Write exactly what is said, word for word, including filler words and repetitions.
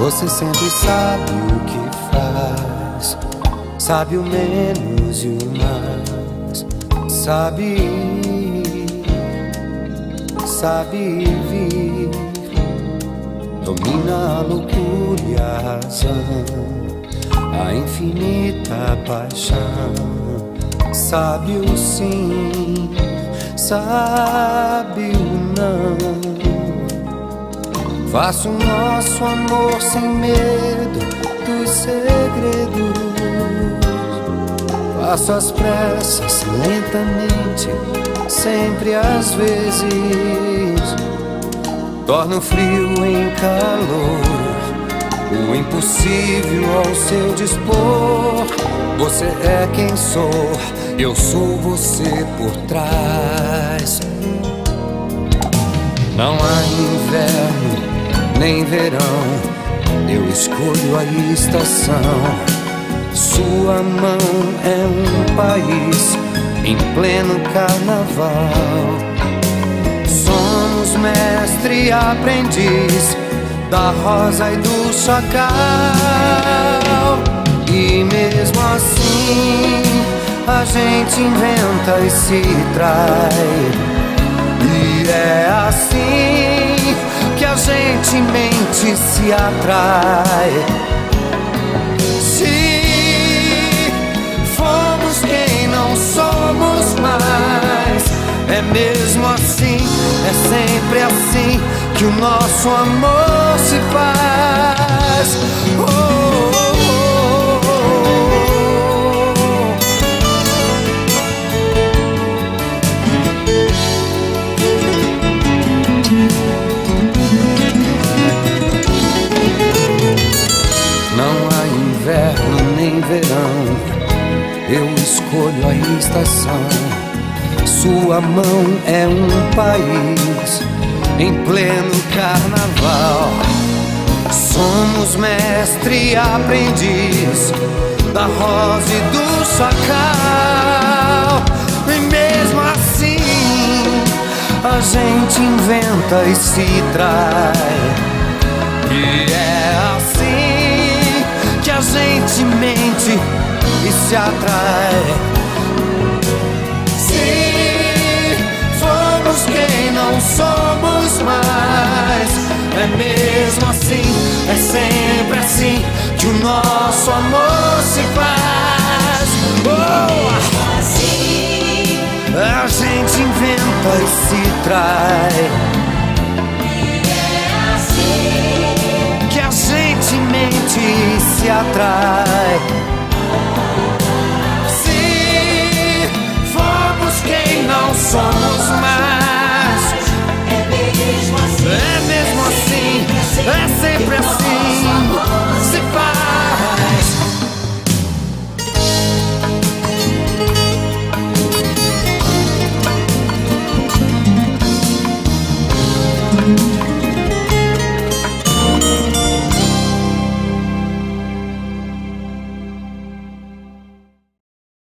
Você sempre sabe o que faz, sabe o menos e o mais, sabe ir, sabe vir, domina a loucura e a razão, a infinita paixão, sabe o sim, sabe o não. Faça o nosso amor sem medo dos segredos. Faço as pressas lentamente, sempre às vezes. Torno frio em calor, o impossível ao seu dispor. Você é quem sou, eu sou você por trás. Não há inverno nem verão, eu escolho a estação. Sua mão é um país em pleno carnaval. Somos mestre e aprendiz da rosa e do chacal. E mesmo assim a gente inventa e se trai. E é assim que a gente mente se atrai. Se fomos quem não somos mais, é mesmo assim, é sempre assim que o nosso amor se faz. Oh, oh, oh. Verão, eu escolho a estação. Sua mão é um país em pleno carnaval. Somos mestre e aprendiz da rosa e do chacal. E mesmo assim a gente inventa e se trai. E é assim que a gente mente e se atrai. Se fomos quem não somos mais, é mesmo assim, é sempre assim que o nosso amor se faz. Oh! Assim a gente inventa e se trai. E é assim que a gente mente se atrai.